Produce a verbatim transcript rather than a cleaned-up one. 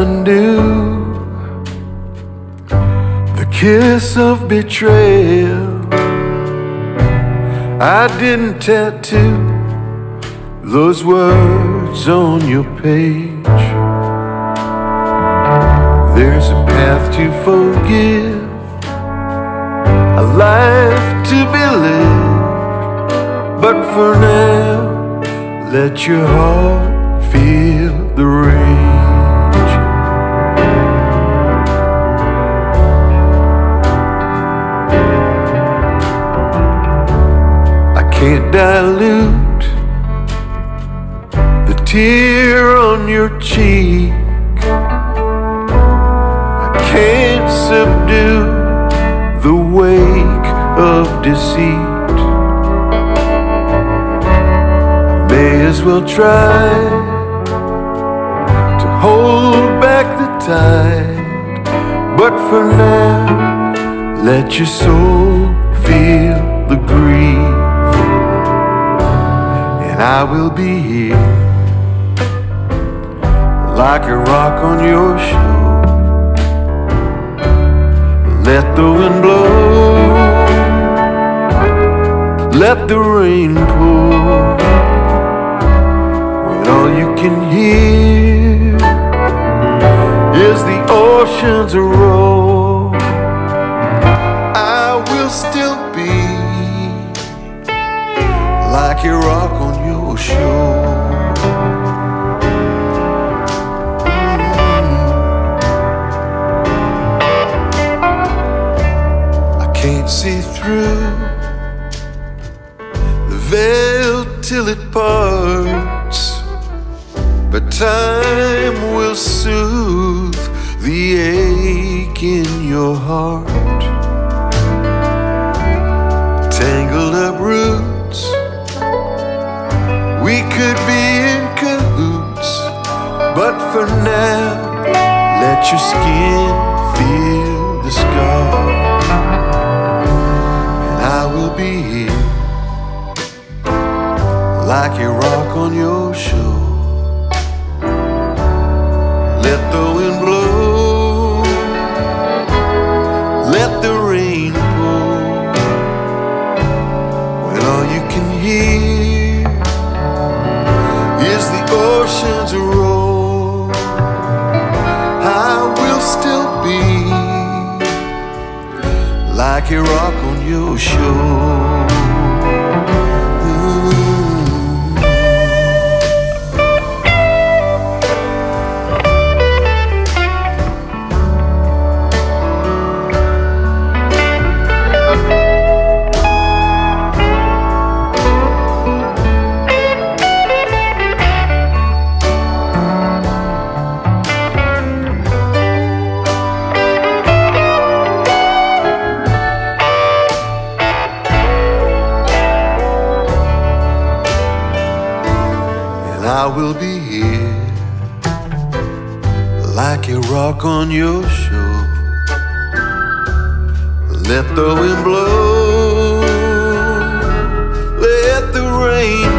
undo the kiss of betrayal I didn't tattoo those words on your page. There's a path to forgive, a life to be lived, but for now, let your heart feel the rain. Can't dilute the tear on your cheek. I can't subdue the wake of deceit. I may as well try to hold back the tide, but for now, let your soul feel the grief. I will be here like a rock on your shore. Let the wind blow, let the rain pour. When all you can hear is the ocean's roar, I will still be like a rock on your shore. Sure. I can't see through the veil till it parts, but time will soothe the ache in your heart. Tangled up roots, we could be in cahoots, but for now, let your skin feel the scar. And I will be here, like a rock on your shore. Let the wind blow, let the rain pour. When all you can hear is the ocean's roar, I will still be like a rock on your shore. I will be here like a rock on your shore. Let the wind blow, let the rain